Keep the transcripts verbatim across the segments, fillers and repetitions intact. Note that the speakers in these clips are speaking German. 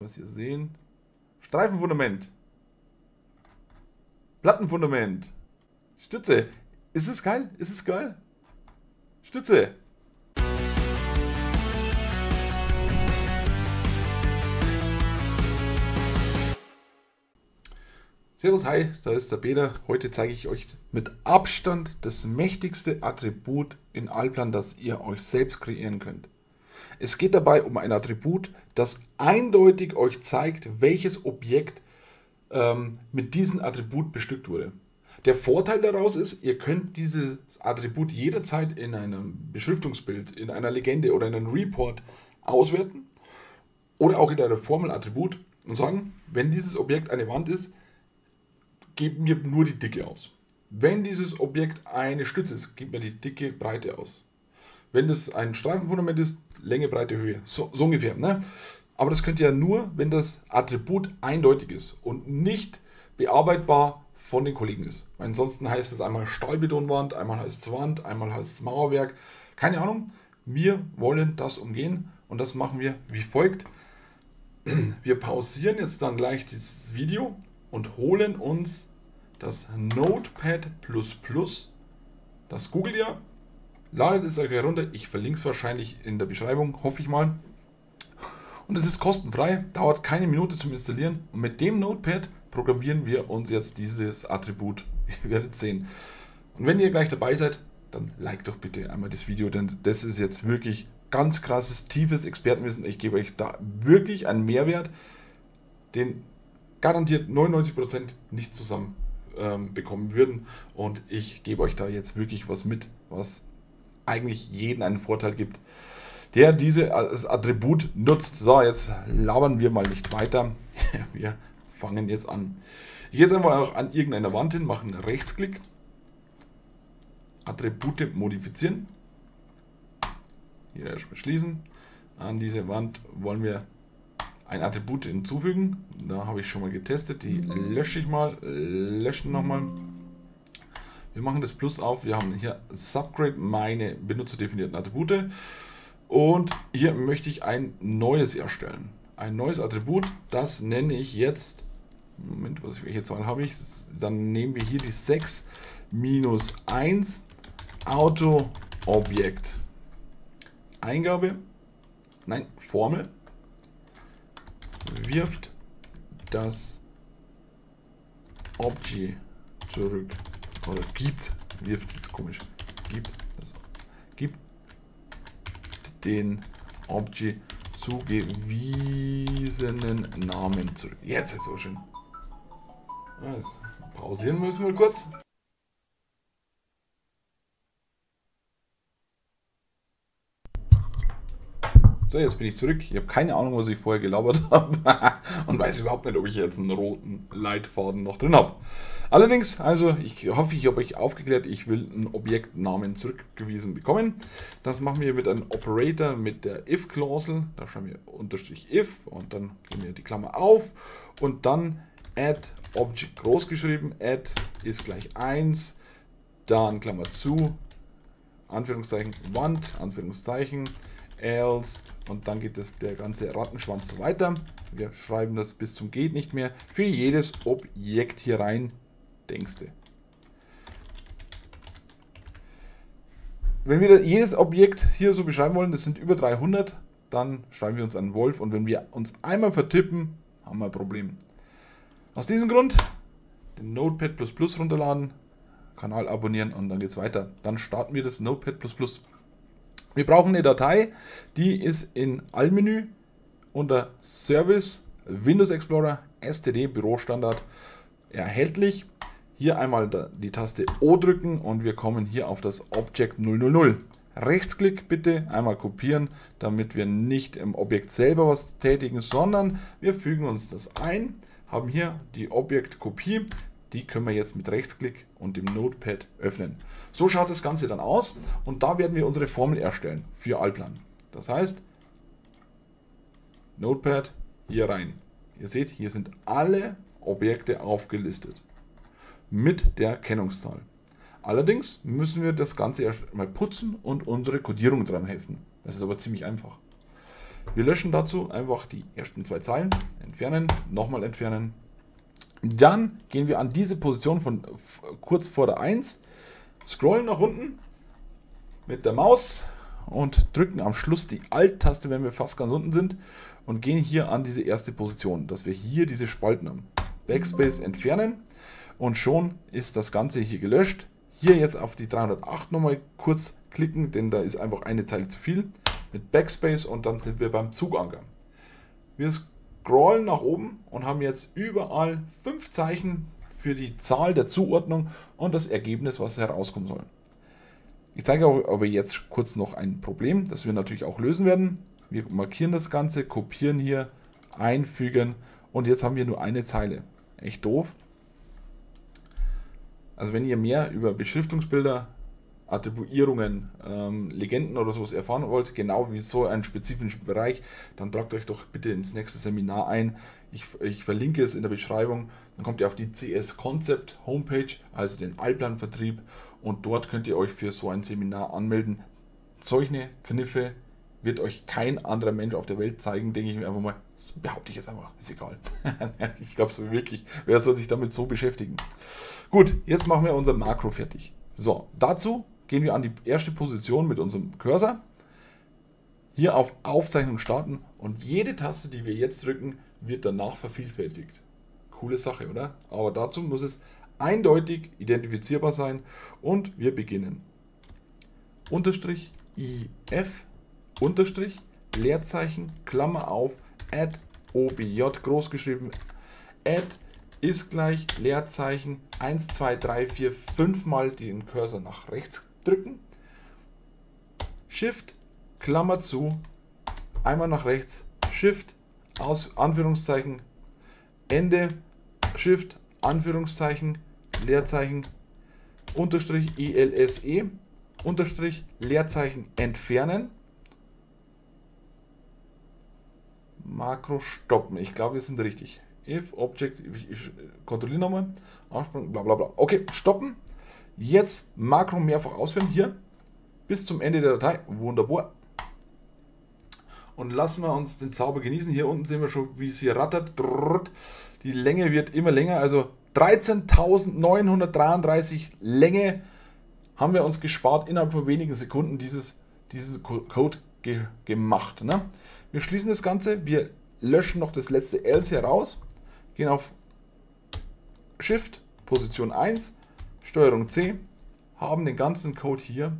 Was wir sehen. Streifenfundament. Plattenfundament. Stütze. Ist es geil? Ist es geil? Stütze. Servus, hi, da ist der Peter. Heute zeige ich euch mit Abstand das mächtigste Attribut in Allplan, das ihr euch selbst kreieren könnt. Es geht dabei um ein Attribut, das eindeutig euch zeigt, welches Objekt ähm, mit diesem Attribut bestückt wurde. Der Vorteil daraus ist, ihr könnt dieses Attribut jederzeit in einem Beschriftungsbild, in einer Legende oder in einem Report auswerten oder auch in einer Formelattribut und sagen, wenn dieses Objekt eine Wand ist, gebt mir nur die Dicke aus. Wenn dieses Objekt eine Stütze ist, gebt mir die dicke Breite aus. Wenn das ein Streifenfundament ist, Länge, Breite, Höhe. So, so ungefähr. Ne? Aber das könnt ihr ja nur, wenn das Attribut eindeutig ist und nicht bearbeitbar von den Kollegen ist. Ansonsten heißt es einmal Stahlbetonwand, einmal heißt es Wand, einmal heißt es Mauerwerk. Keine Ahnung. Wir wollen das umgehen und das machen wir wie folgt. Wir pausieren jetzt dann gleich dieses Video und holen uns das Notepad plus plus. Das googelt ihr. Ladet es euch herunter, ich verlinke es wahrscheinlich in der Beschreibung, hoffe ich mal. Und es ist kostenfrei, dauert keine Minute zum Installieren. Und mit dem Notepad programmieren wir uns jetzt dieses Attribut. Ihr werdet sehen. Und wenn ihr gleich dabei seid, dann liked doch bitte einmal das Video, denn das ist jetzt wirklich ganz krasses, tiefes Expertenwissen. Ich gebe euch da wirklich einen Mehrwert, den garantiert neunundneunzig Prozent nicht zusammen ähm, bekommen würden. Und ich gebe euch da jetzt wirklich was mit, was eigentlich jeden einen Vorteil gibt, der dieses Attribut nutzt. So, jetzt labern wir mal nicht weiter. Wir fangen jetzt an. Ich gehe jetzt einfach auch an irgendeiner Wand hin, machen Rechtsklick, Attribute modifizieren. Hier erstmal schließen. An diese Wand wollen wir ein Attribut hinzufügen. Da habe ich schon mal getestet. Die lösche ich mal. Löschen nochmal. Wir machen das Plus auf, wir haben hier Subgrade, meine benutzerdefinierten Attribute und hier möchte ich ein neues erstellen. Ein neues Attribut, das nenne ich jetzt, Moment, was, welche Zahl habe ich, dann nehmen wir hier die sechs minus eins Auto-Objekt. Eingabe, nein, Formel, wirft das Objekt zurück. Oder gibt, wirft jetzt komisch, gibt, das, gibt den Objekt zugewiesenen Namen zurück. Jetzt ist es so schön. Also, pausieren müssen wir kurz. So, jetzt bin ich zurück. Ich habe keine Ahnung, was ich vorher gelabert habe und weiß überhaupt nicht, ob ich jetzt einen roten Leitfaden noch drin habe. Allerdings, also ich hoffe, ich habe euch aufgeklärt, ich will einen Objektnamen zurückgewiesen bekommen. Das machen wir mit einem Operator mit der if-Klausel. Da schreiben wir unterstrich if und dann gehen wir die Klammer auf und dann add Object großgeschrieben, add ist gleich eins, dann Klammer zu, Anführungszeichen Wand, Anführungszeichen, else. Und dann geht es der ganze Rattenschwanz so weiter. Wir schreiben das bis zum Geht nicht mehr. Für jedes Objekt hier rein, denkste. Wenn wir jedes Objekt hier so beschreiben wollen, das sind über dreihundert, dann schreiben wir uns einen Wolf. Und wenn wir uns einmal vertippen, haben wir ein Problem. Aus diesem Grund den Notepad plus plus runterladen, Kanal abonnieren und dann geht es weiter. Dann starten wir das Notepad plus plus. Wir brauchen eine Datei, die ist in Allmenü unter Service, Windows Explorer, S T D, Bürostandard erhältlich. Hier einmal die Taste O drücken und wir kommen hier auf das Object null null null. Rechtsklick bitte, einmal kopieren, damit wir nicht im Objekt selber was tätigen, sondern wir fügen uns das ein, haben hier die Objektkopie. Die können wir jetzt mit Rechtsklick und dem Notepad öffnen. So schaut das Ganze dann aus und da werden wir unsere Formel erstellen für Allplan. Das heißt, Notepad hier rein. Ihr seht, hier sind alle Objekte aufgelistet mit der Kennungszahl. Allerdings müssen wir das Ganze erst mal putzen und unsere Codierung dran helfen. Das ist aber ziemlich einfach. Wir löschen dazu einfach die ersten zwei Zeilen, entfernen, nochmal entfernen. Dann gehen wir an diese Position von kurz vor der eins, scrollen nach unten mit der Maus und drücken am Schluss die Alt-Taste, wenn wir fast ganz unten sind, und gehen hier an diese erste Position, dass wir hier diese Spalten haben. Backspace entfernen und schon ist das Ganze hier gelöscht. Hier jetzt auf die dreihundertacht nochmal kurz klicken, denn da ist einfach eine Zeile zu viel. Mit Backspace und dann sind wir beim Zuganker. Wir scrollen nach oben und haben jetzt überall fünf Zeichen für die Zahl der Zuordnung und das Ergebnis, was herauskommen soll. Ich zeige aber jetzt kurz noch ein Problem, das wir natürlich auch lösen werden. Wir markieren das Ganze, kopieren hier, einfügen und jetzt haben wir nur eine Zeile. Echt doof. Also wenn ihr mehr über Beschriftungsbilder, Attribuierungen, ähm, Legenden oder sowas erfahren wollt, genau wie so einen spezifischen Bereich, dann tragt euch doch bitte ins nächste Seminar ein. Ich, ich verlinke es in der Beschreibung. Dann kommt ihr auf die C S Concept Homepage, also den Allplan Vertrieb, und dort könnt ihr euch für so ein Seminar anmelden. Solche Kniffe wird euch kein anderer Mensch auf der Welt zeigen, denke ich mir einfach mal. Das behaupte ich jetzt einfach, ist egal. Ich glaube so wirklich, wer soll sich damit so beschäftigen? Gut, jetzt machen wir unser Makro fertig. So, dazu gehen wir an die erste Position mit unserem Cursor, hier auf Aufzeichnung starten und jede Taste, die wir jetzt drücken, wird danach vervielfältigt. Coole Sache, oder? Aber dazu muss es eindeutig identifizierbar sein und wir beginnen. Unterstrich, if, Unterstrich, Leerzeichen, Klammer auf, add, obj, großgeschrieben, add, ist gleich, Leerzeichen, eins, zwei, drei, vier, fünf mal den Cursor nach rechts drücken, Shift, Klammer zu, einmal nach rechts, Shift, aus, Anführungszeichen, Ende, Shift, Anführungszeichen, Leerzeichen, Unterstrich, ilse, Unterstrich, Leerzeichen, entfernen, Makro stoppen. Ich glaube, wir sind richtig. If, Object, ich, ich kontrolliere nochmal, Aufsprung, bla bla bla. Okay, stoppen. Jetzt Makro mehrfach ausführen, hier, bis zum Ende der Datei. Wunderbar. Und lassen wir uns den Zauber genießen. Hier unten sehen wir schon, wie es hier rattert. Die Länge wird immer länger. Also dreizehntausendneunhundertdreiunddreißig Länge haben wir uns gespart, innerhalb von wenigen Sekunden dieses, dieses Code ge gemacht. Ne? Wir schließen das Ganze, wir löschen noch das letzte Else heraus, gehen auf Shift, Position eins, Steuerung C, haben den ganzen Code hier,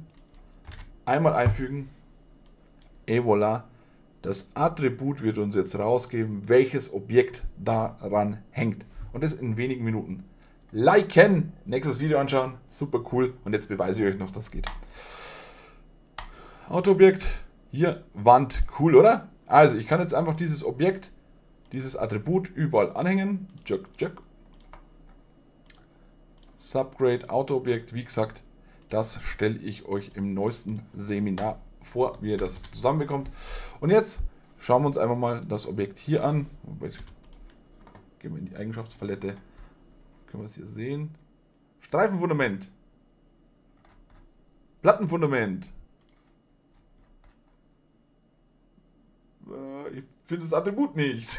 einmal einfügen, et voilà, das Attribut wird uns jetzt rausgeben, welches Objekt daran hängt. Und das in wenigen Minuten. Liken, nächstes Video anschauen, super cool, und jetzt beweise ich euch noch, dass es geht. Autoobjekt, hier Wand, cool, oder? Also ich kann jetzt einfach dieses Objekt, dieses Attribut überall anhängen. Juk, juk. Subgrade, Autoobjekt, wie gesagt, das stelle ich euch im neuesten Seminar vor, wie ihr das zusammenbekommt. Und jetzt schauen wir uns einfach mal das Objekt hier an. Gehen wir in die Eigenschaftspalette. Können wir es hier sehen? Streifenfundament. Plattenfundament. Ich finde das Attribut nicht.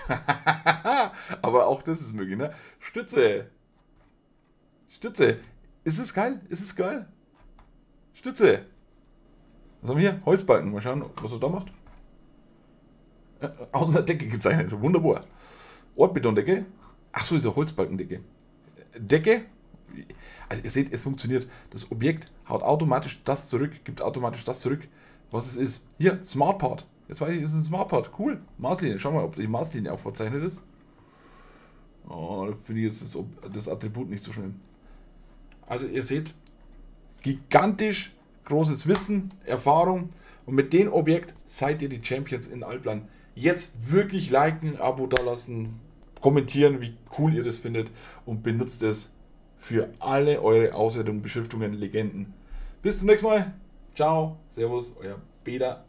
Aber auch das ist möglich, ne? Stütze. Stütze. Ist es geil? Ist es geil? Stütze. Was haben wir hier? Holzbalken. Mal schauen, was er da macht. Äh, aus der Decke gezeichnet. Wunderbar. Ortbetondecke. Ach so, diese Holzbalkendecke. Decke. Also ihr seht, es funktioniert. Das Objekt haut automatisch das zurück, gibt automatisch das zurück, was es ist. Hier, Smartpart. Jetzt weiß ich, es ist ein Smartpart. Cool. Maßlinie. Schau mal, ob die Maßlinie auch verzeichnet ist. Oh, da finde ich jetzt das, das Attribut nicht so schlimm. Also ihr seht, gigantisch großes Wissen, Erfahrung. Und mit dem Objekt seid ihr die Champions in Allplan. Jetzt wirklich liken, Abo dalassen, kommentieren, wie cool ihr das findet. Und benutzt es für alle eure Auswertungen, Beschriftungen, Legenden. Bis zum nächsten Mal. Ciao, Servus, euer Peter.